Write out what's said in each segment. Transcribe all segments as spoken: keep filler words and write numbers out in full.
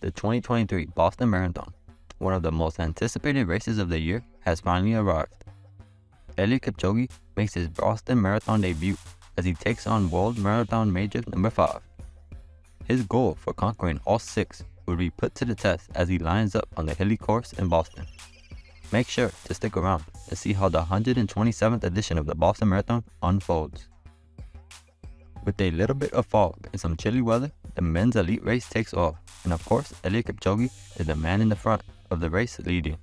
The twenty twenty-three Boston Marathon, one of the most anticipated races of the year, has finally arrived. Eliud Kipchoge makes his Boston Marathon debut as he takes on World Marathon Major number five. His goal for conquering all six will be put to the test as he lines up on the hilly course in Boston. Make sure to stick around and see how the one hundred twenty-seventh edition of the Boston Marathon unfolds. With a little bit of fog and some chilly weather, the men's elite race takes off, and of course Eliud Kipchoge is the man in the front of the race leading.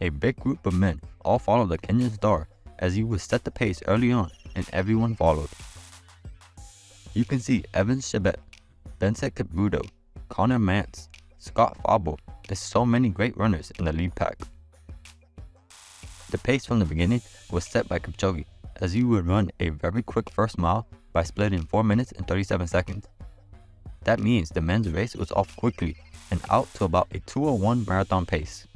A big group of men all follow the Kenyan star as he would set the pace early on, and everyone followed. You can see Evans Chebet, Benson Kipruto, Connor Mance, Scott Fabo, and so many great runners in the lead pack. The pace from the beginning was set by Kipchoge, as he would run a very quick first mile by splitting four minutes and thirty-seven seconds. That means the men's race was off quickly and out to about a two oh one marathon pace.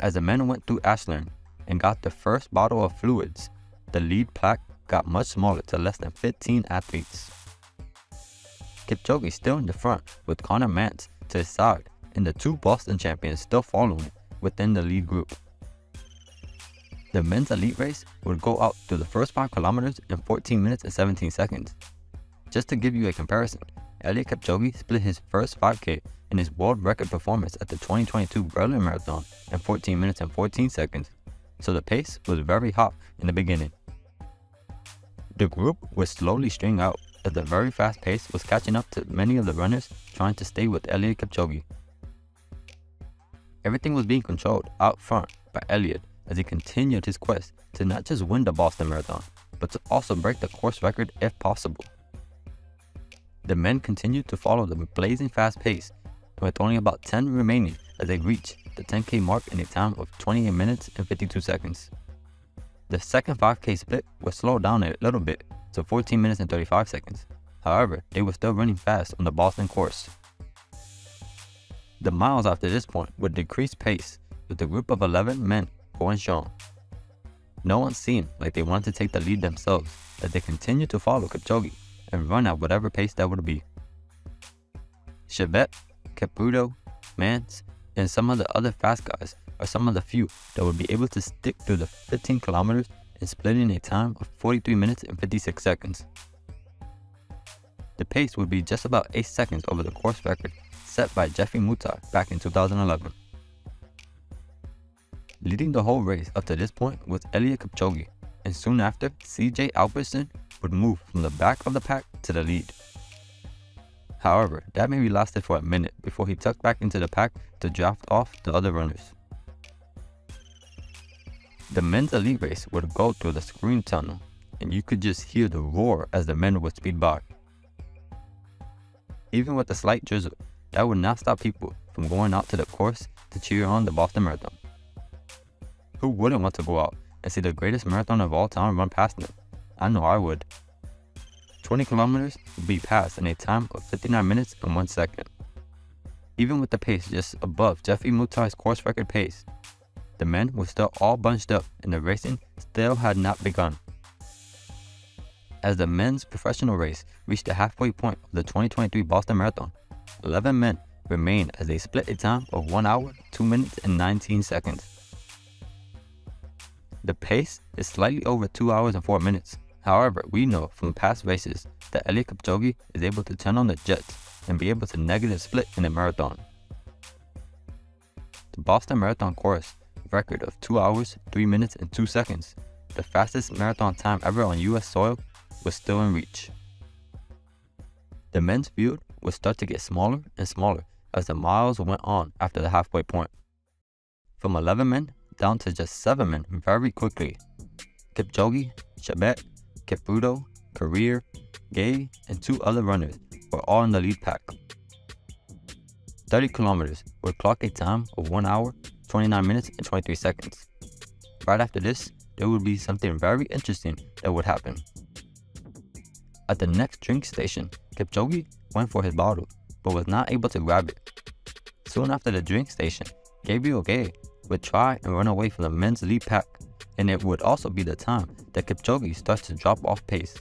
As the men went through Ashland and got the first bottle of fluids, the lead pack got much smaller to less than fifteen athletes. Kipchoge still in the front with Connor Mance to his side, and the two Boston champions still following within the lead group. The men's elite race would go out through the first five kilometers in fourteen minutes and seventeen seconds. Just to give you a comparison, Eliud Kipchoge split his first five K in his world record performance at the twenty twenty-two Berlin Marathon in fourteen minutes and fourteen seconds, so the pace was very hot in the beginning. The group would slowly string out as the very fast pace was catching up to many of the runners trying to stay with Eliud Kipchoge. Everything was being controlled out front by Eliud, as he continued his quest to not just win the Boston Marathon, but to also break the course record if possible. The men continued to follow the blazing fast pace, with only about ten remaining as they reached the ten K mark in a time of twenty-eight minutes and fifty-two seconds. The second five K split was slowed down a little bit to fourteen minutes and thirty-five seconds, however they were still running fast on the Boston course. The miles after this point would decrease pace, with the group of eleven men going strong. No one seemed like they wanted to take the lead themselves, as they continued to follow Kipchoge and run at whatever pace that would be. Chebet, Kipruto, Mance, and some of the other fast guys are some of the few that would be able to stick through the fifteen kilometers and split in a time of forty-three minutes and fifty-six seconds. The pace would be just about eight seconds over the course record set by Geoffrey Mutai back in two thousand eleven. Leading the whole race up to this point was Eliud Kipchoge, and soon after C J Albertson would move from the back of the pack to the lead. However, that maybe lasted for a minute before he tucked back into the pack to draft off the other runners. The men's elite race would go through the screen tunnel, and you could just hear the roar as the men would speed by. Even with a slight drizzle, that would not stop people from going out to the course to cheer on the Boston Marathon. Who wouldn't want to go out and see the greatest marathon of all time run past them? I know I would. twenty kilometers would be passed in a time of fifty-nine minutes and one second. Even with the pace just above Geoffrey Mutai's course record pace, the men were still all bunched up and the racing still had not begun. As the men's professional race reached the halfway point of the twenty twenty-three Boston Marathon, eleven men remained as they split a time of one hour, two minutes and nineteen seconds. The pace is slightly over two hours and four minutes, however we know from past races that Eliud Kipchoge is able to turn on the jets and be able to negative split in a marathon. The Boston Marathon course record of two hours, three minutes and two seconds, the fastest marathon time ever on U S soil, was still in reach. The men's field would start to get smaller and smaller as the miles went on after the halfway point. From eleven men down to just seven men very quickly. Kipchoge, Chebet, Kipruto, Karir, Geay, and two other runners were all in the lead pack. thirty kilometers would clock a time of one hour, twenty-nine minutes and twenty-three seconds. Right after this, there would be something very interesting that would happen. At the next drink station, Kipchoge went for his bottle, but was not able to grab it. Soon after the drink station, Gabriel Geay would try and run away from the men's lead pack, and it would also be the time that Kipchoge starts to drop off pace.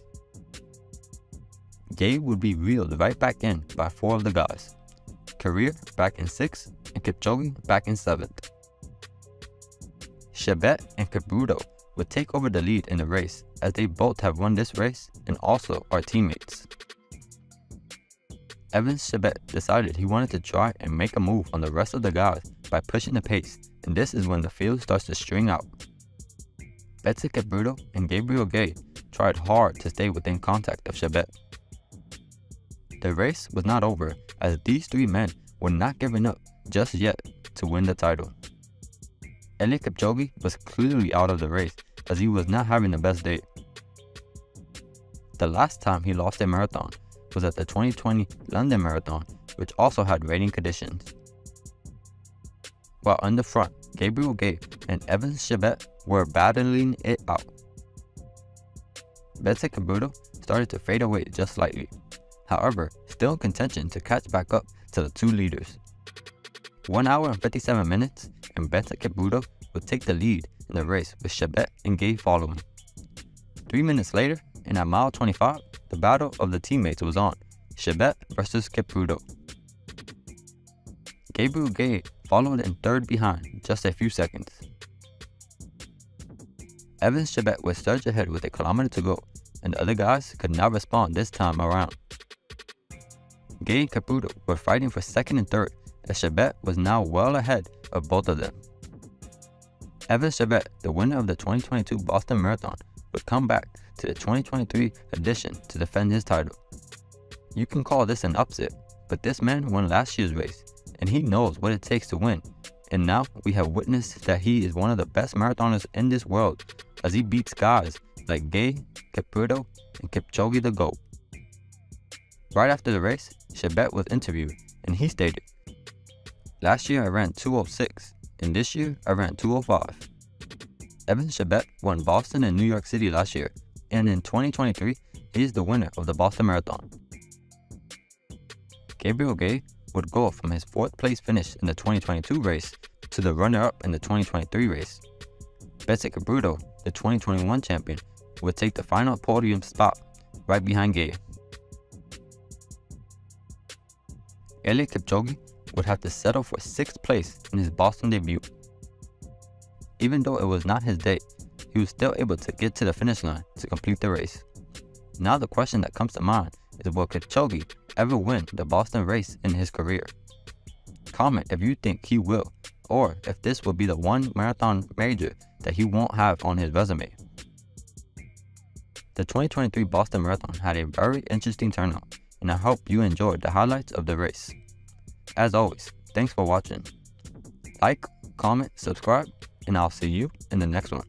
Geay would be reeled right back in by four of the guys. Karir back in sixth, and Kipchoge back in seventh. Chebet and Kipruto would take over the lead in the race, as they both have won this race and also are teammates. Evans Chebet decided he wanted to try and make a move on the rest of the guys by pushing the pace, and this is when the field starts to string out. Benson Kipruto and Gabriel Geay tried hard to stay within contact of Chebet. The race was not over, as these three men were not giving up just yet to win the title. Eliud Kipchoge was clearly out of the race, as he was not having the best day. The last time he lost a marathon was at the twenty twenty London Marathon, which also had raining conditions. While in the front, Gabriel Geay and Evans Chebet were battling it out. Benson Kipruto started to fade away just slightly, however still in contention to catch back up to the two leaders. one hour and fifty-seven minutes, and Benson Kipruto would take the lead in the race, with Chebet and Geay following. Three minutes later, and at mile twenty-five, the battle of the teammates was on, Chebet versus Kipruto. Gabriel Geay followed in third behind just a few seconds. Evans Chebet would surge ahead with a kilometer to go, and the other guys could not respond this time around. Geay and Kipruto were fighting for second and third, as Chebet was now well ahead of both of them. Evans Chebet, the winner of the twenty twenty-two Boston Marathon, would come back to the twenty twenty-three edition to defend his title. You can call this an upset, but this man won last year's race, and he knows what it takes to win, and now we have witnessed that he is one of the best marathoners in this world, as he beats guys like Geay, Kipruto, and Kipchoge the GOAT. Right after the race, Chebet was interviewed, and he stated, "Last year I ran two oh six, and this year I ran two oh five. Evans Chebet won Boston and New York City last year, and in twenty twenty-three, he is the winner of the Boston Marathon." Gabriel Geay would go from his fourth place finish in the twenty twenty-two race to the runner-up in the twenty twenty-three race. Benson Kipruto, the twenty twenty-one champion, would take the final podium spot right behind Geay. Eliud Kipchoge would have to settle for sixth place in his Boston debut. Even though it was not his day, he was still able to get to the finish line to complete the race. Now the question that comes to mind is, will Kipchoge ever win the Boston race in his career? Comment if you think he will, or if this will be the one marathon major that he won't have on his resume. The twenty twenty-three Boston Marathon had a very interesting turnout, and I hope you enjoyed the highlights of the race. As always, thanks for watching. Like, comment, subscribe, and I'll see you in the next one.